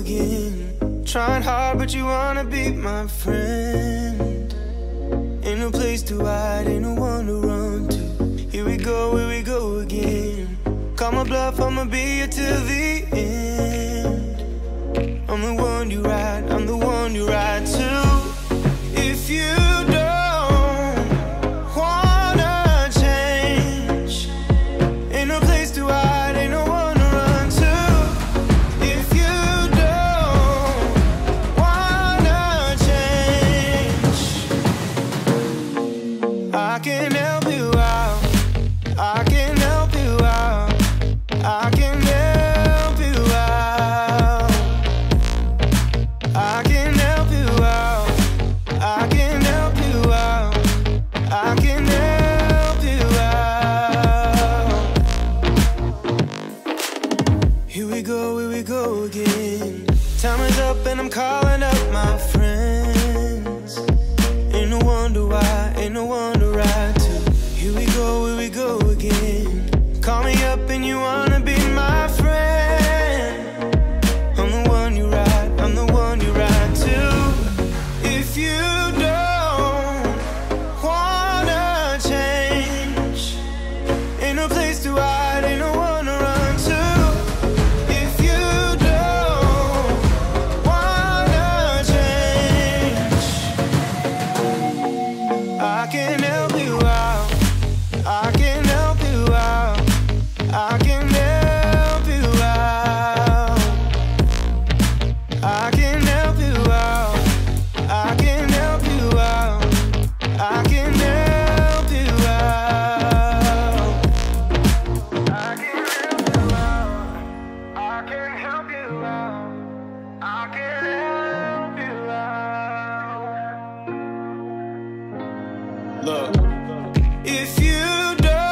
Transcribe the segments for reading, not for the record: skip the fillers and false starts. again. Trying hard, but you wanna be my friend. Ain't no place to hide, ain't no one to run to. Here we go again. Call my bluff, I'ma be here till the end. I'm the one you ride, I'm the one you ride to. If you don't wanna change, ain't no place to hide, ain't no one to run to. If you don't wanna change, I can help you out, I can help you out, I can help you out, I can help you out. I can help you out, I can help you out. Here we go again. Time is up and I'm calling up my friends. Ain't no wonder why, ain't no one to ride to. Here we go again. Call me up and you wanna be my friend. I'm the one you ride, I'm the one you ride to. If you don't wanna change, ain't no place to hide, ain't no one to run to. If you don't wanna change, I can help you out, I can help you out, I can help you out, I can help you out. I can help you out, I can help you out, I can help you out, I can help you out, I can help you out. Look, if you don't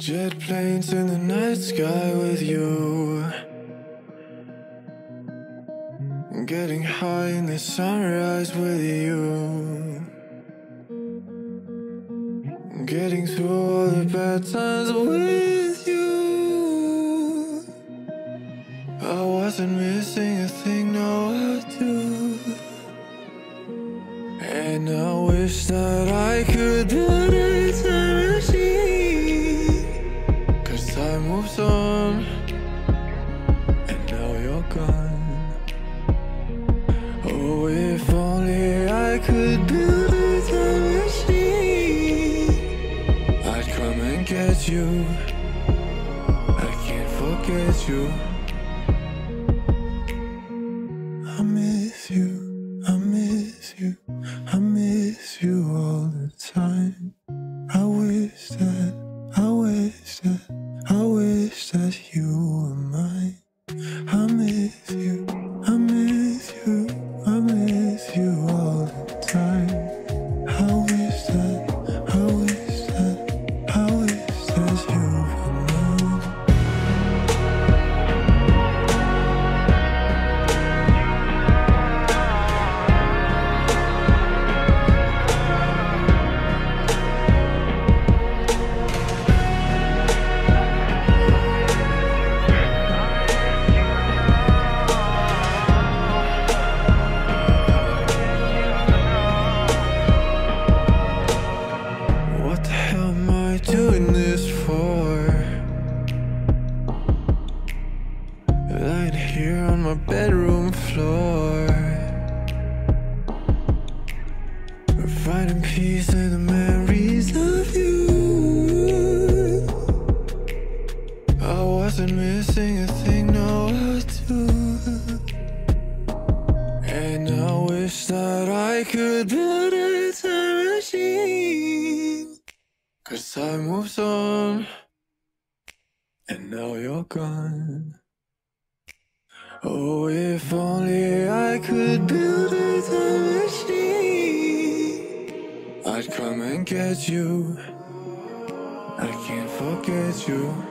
Jet planes in the night sky with you, getting high in the sunrise with you, getting through all the bad times with you. I wasn't missing a thing, no I do. And I wish that I could build a time machine, 'cause time moves on and now you're gone. Oh, if only I could build a time machine, I'd come and get you. I can't forget you. I miss you. I miss you all the time. I wish that you were mine. I miss you, I miss you, I miss you all the time. I wish that you were mine. Doing this for lying here on my bedroom floor, finding peace in the memories of you. I wasn't missing a thing, no I do. And I wish that I could build a time machine, 'cause time moves on, and now you're gone. Oh, if only I could build a time machine, I'd come and get you. I can't forget you.